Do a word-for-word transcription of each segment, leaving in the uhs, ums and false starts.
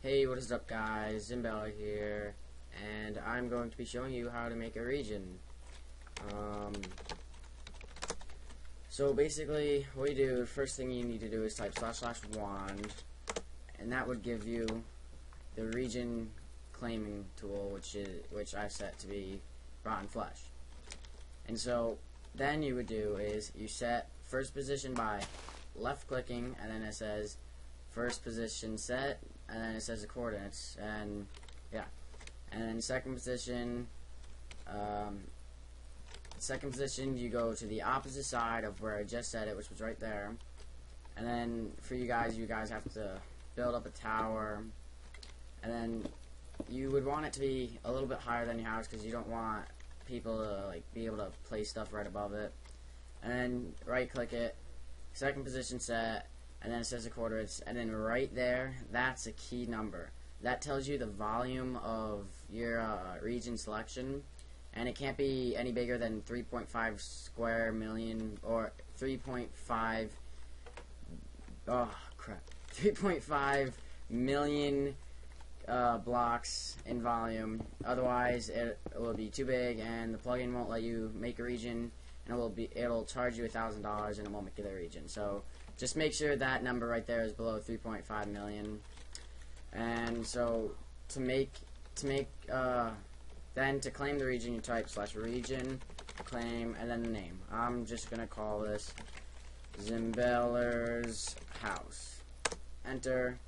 Hey, what is up guys, ZimBeller here, and I'm going to be showing you how to make a region. Um, so basically, what you do, first thing you need to do is type slash slash wand, and that would give you the region claiming tool, which is which I set to be rotten flesh. And so, then you would do is, you set first position by left clicking, and then it says first position set, and then it says the coordinates, and yeah, and then second position, um, second position you go to the opposite side of where I just said it, which was right there. And then for you guys, you guys have to build up a tower, and then you would want it to be a little bit higher than your house, because you don't want people to like be able to place stuff right above it. And then right click it, second position set, and then it says the coordinates, and then right there, that's a key number. That tells you the volume of your uh, region selection, and it can't be any bigger than three point five square million, or three point five, oh crap, three point five million uh, blocks in volume. Otherwise, it, it will be too big, and the plugin won't let you make a region, and it will be, it'll charge you a thousand dollars, and it won't make you the region. So just make sure that number right there is below three point five million. And so to make to make uh, then to claim the region, you type slash region claim and then the name. I'm just gonna call this ZimBeller's house. Enter,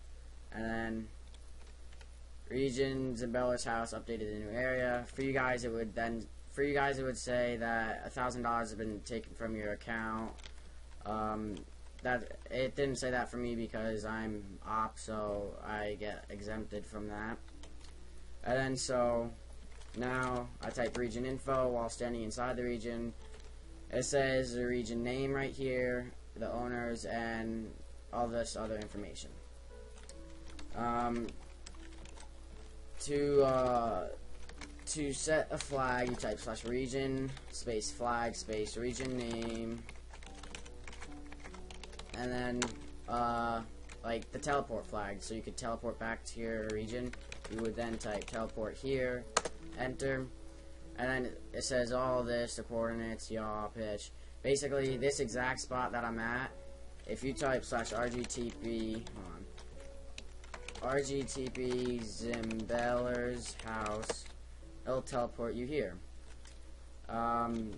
and then region ZimBeller's house updated the new area. For you guys, it would then for you guys it would say that a thousand dollars has been taken from your account. Um, That it didn't say that for me because I'm op, so I get exempted from that. And then so now I type region info while standing inside the region. It says the region name right here, the owners, and all this other information. Um, to uh, to set a flag, you type slash region space flag space region name. And then, uh, like the teleport flag, so you could teleport back to your region. You would then type teleport here, enter, and then it says all this, the coordinates, yaw, pitch. Basically, this exact spot that I'm at, if you type slash R G T P, hold on, R G T P ZimBeller's house, it'll teleport you here. Um,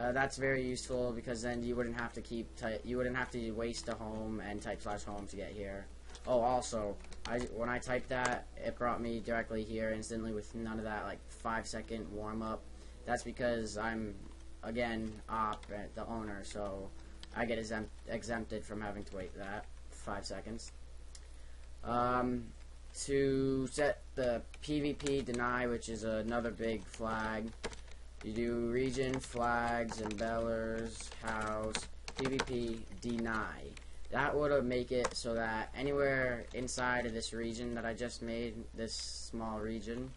Uh, that's very useful because then you wouldn't have to keep you wouldn't have to waste a home and type slash home to get here. Oh, also, I when I typed that, it brought me directly here instantly with none of that like five second warm up. That's because I'm again op the owner, so I get exempt exempted from having to wait that five seconds. Um, to set the P V P deny, which is another big flag. You do region flags and ZimBeller's house P V P deny. That would make it so that anywhere inside of this region that I just made, this small region,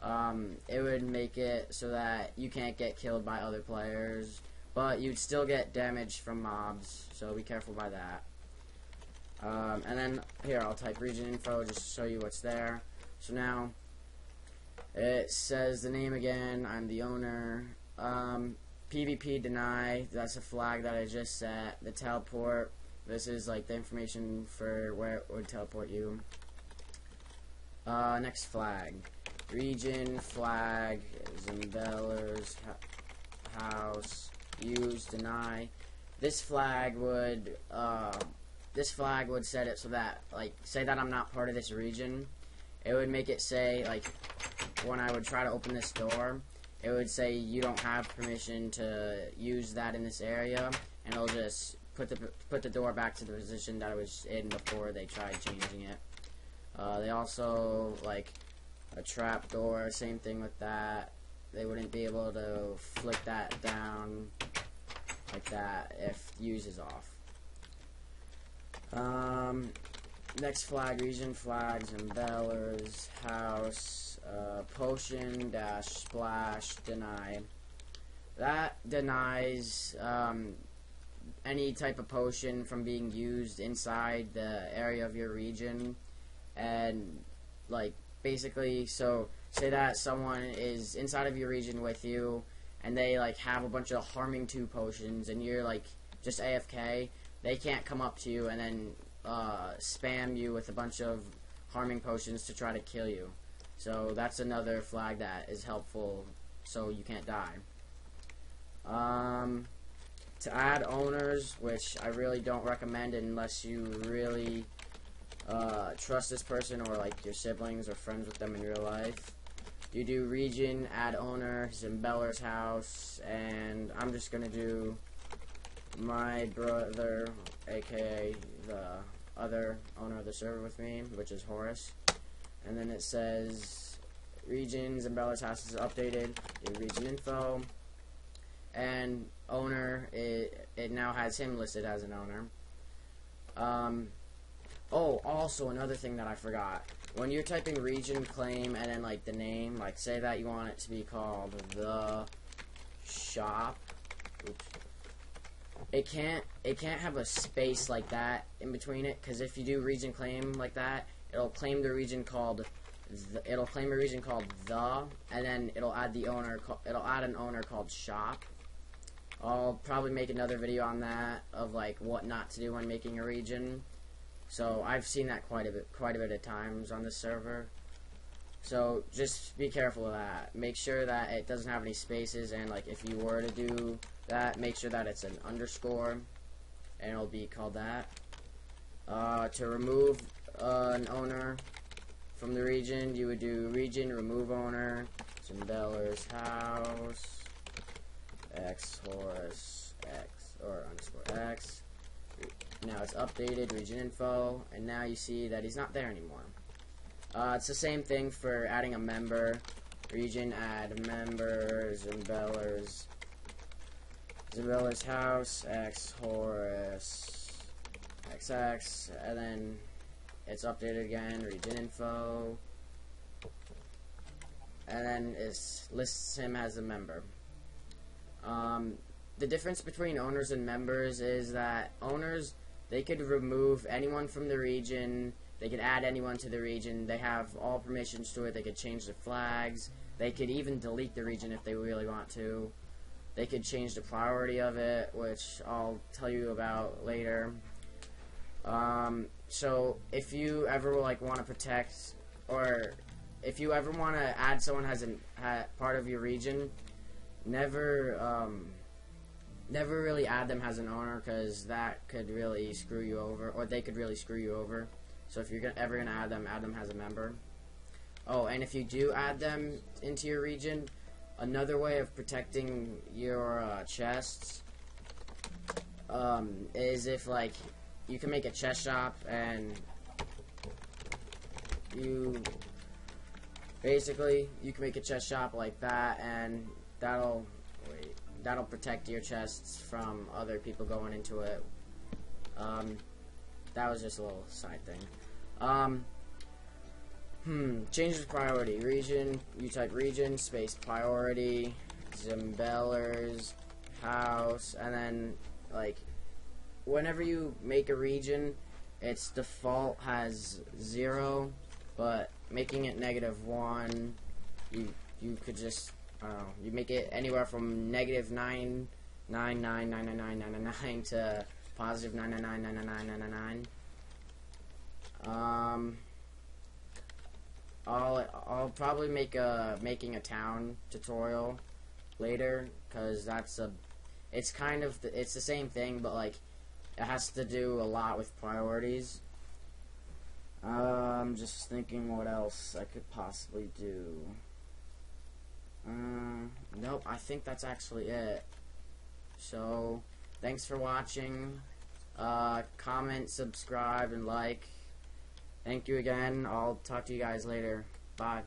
um, it would make it so that you can't get killed by other players, but you'd still get damage from mobs. So be careful by that. Um, and then here I'll type region info just to show you what's there. So now, it says the name again, I'm the owner, um, P V P deny, that's a flag that I just set, the teleport, this is like the information for where it would teleport you. Uh, next flag, region flag, ZimBeller's house, use deny. This flag would, uh, this flag would set it so that, like, say that I'm not part of this region, it would make it say, like, when I would try to open this door, it would say you don't have permission to use that in this area, and it'll just put the put the door back to the position that it was in before they tried changing it. Uh, they also like a trap door, same thing with that. They wouldn't be able to flick that down like that if use is off. Um, next flag, region flags and ZimBeller's house. Uh, potion dash splash deny. That denies um, any type of potion from being used inside the area of your region, and like basically so say that someone is inside of your region with you and they like have a bunch of harming two potions and you're like just A F K, they can't come up to you and then uh, spam you with a bunch of harming potions to try to kill you. So that's another flag that is helpful so you can't die. Um, to add owners, which I really don't recommend unless you really uh, trust this person or like your siblings or friends with them in real life. You do region, add owner, ZimBeller's house, and I'm just gonna do my brother, aka the other owner of the server with me, which is Horace. And then it says regions and Bella's house is updated, your region info, and owner, it, it now has him listed as an owner. Um, oh, also another thing that I forgot, when you're typing region claim and then like the name, like say that you want it to be called the shop, oops, it can't it can't have a space like that in between it, because if you do region claim like that, it'll claim the region called the, it'll claim a region called the, and then it'll add the owner, it'll add an owner called shop. I'll probably make another video on that, of like what not to do when making a region. So I've seen that quite a bit quite a bit of times on this server. So just be careful of that. Make sure that it doesn't have any spaces, and like if you were to do that, make sure that it's an underscore and it'll be called that. Uh, to remove uh, an owner from the region, you would do region remove owner ZimBeller's house x Horace x or underscore x. Now it's updated region info, and now you see that he's not there anymore. Uh, it's the same thing for adding a member. Region add members ZimBeller's ZimBeller's house x Horace X X, and then it's updated again, region info, and then it lists him as a member. Um, the difference between owners and members is that owners, they could remove anyone from the region, they could add anyone to the region, they have all permissions to it, they could change the flags, they could even delete the region if they really want to, they could change the priority of it, which I'll tell you about later. Um, so if you ever like want to protect, or if you ever want to add someone as an ha, part of your region, never, um, never really add them as an owner, because that could really screw you over, or they could really screw you over. So if you're ever gonna add them, add them as a member. Oh, and if you do add them into your region, another way of protecting your uh, chests um, is if like. You can make a chest shop, and you basically you can make a chest shop like that, and that'll wait, that'll protect your chests from other people going into it. Um, that was just a little side thing. Um, hmm. Change the priority region. You type region space priority ZimBeller's house, and then like. Whenever you make a region, its default has zero, but making it negative one, you you could just I don't know, you make it anywhere from negative nine nine nine nine nine nine nine nine nine to positive nine nine nine nine nine nine nine nine. Um, I'll I'll probably make a making a town tutorial later, because that's a it's kind of the, it's the same thing, but like. It has to do a lot with priorities. Uh, I'm just thinking what else I could possibly do. Uh, nope, I think that's actually it. So, thanks for watching. Uh, comment, subscribe, and like. Thank you again. I'll talk to you guys later. Bye.